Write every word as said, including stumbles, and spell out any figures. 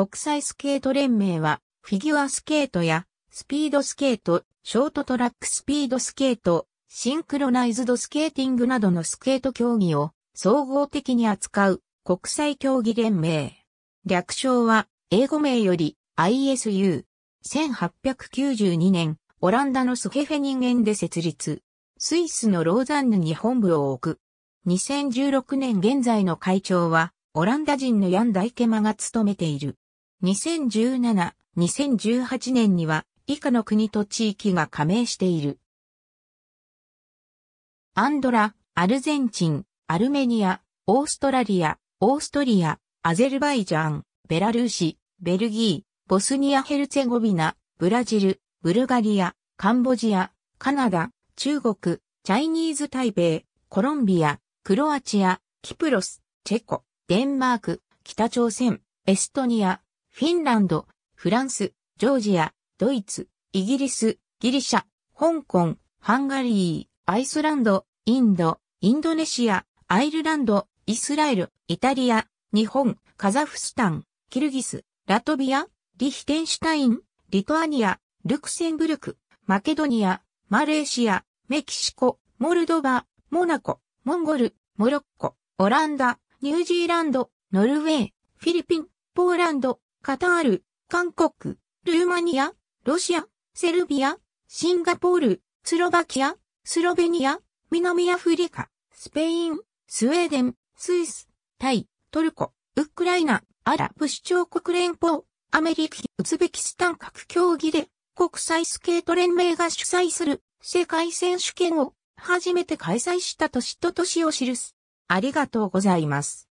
国際スケート連盟は、フィギュアスケートや、スピードスケート、ショートトラックスピードスケート、シンクロナイズドスケーティングなどのスケート競技を総合的に扱う国際競技連盟。略称は英語名より アイエスユー。せんはっぴゃくきゅうじゅうにねん、オランダのスヘフェニンゲンで設立。スイスのローザンヌに本部を置く。にせんじゅうろくねん現在の会長はオランダ人のヤン・ダイケマが務めている。にせんじゅうなな、にせんじゅうはちねんには以下の国と地域が加盟している。アンドラ、アルゼンチン、アルメニア、オーストラリア、オーストリア、アゼルバイジャン、ベラルーシ、ベルギー、ボスニア・ヘルツェゴビナ、ブラジル、ブルガリア、カンボジア、カナダ、中国、チャイニーズ・台北、コロンビア、クロアチア、キプロス、チェコ、デンマーク、北朝鮮、エストニア、フィンランド、フランス、ジョージア、ドイツ、イギリス、ギリシャ、香港、ハンガリー、アイスランド、インド、インドネシア、アイルランド、イスラエル、イタリア、日本、カザフスタン、キルギス、ラトビア、リヒテンシュタイン、リトアニア、ルクセンブルク、マケドニア、マレーシア、メキシコ、モルドバ、モナコ、モンゴル、モロッコ、オランダ、ニュージーランド、ノルウェー、フィリピン、ポーランド、カタール、韓国、ルーマニア、ロシア、セルビア、シンガポール、スロバキア、スロベニア、南アフリカ、スペイン、スウェーデン、スイス、タイ、トルコ、ウクライナ、アラブ首長国連邦、アメリカ、ウズベキスタン各競技で国際スケート連盟が主催する世界選手権を初めて開催した年と年を記す。ありがとうございます。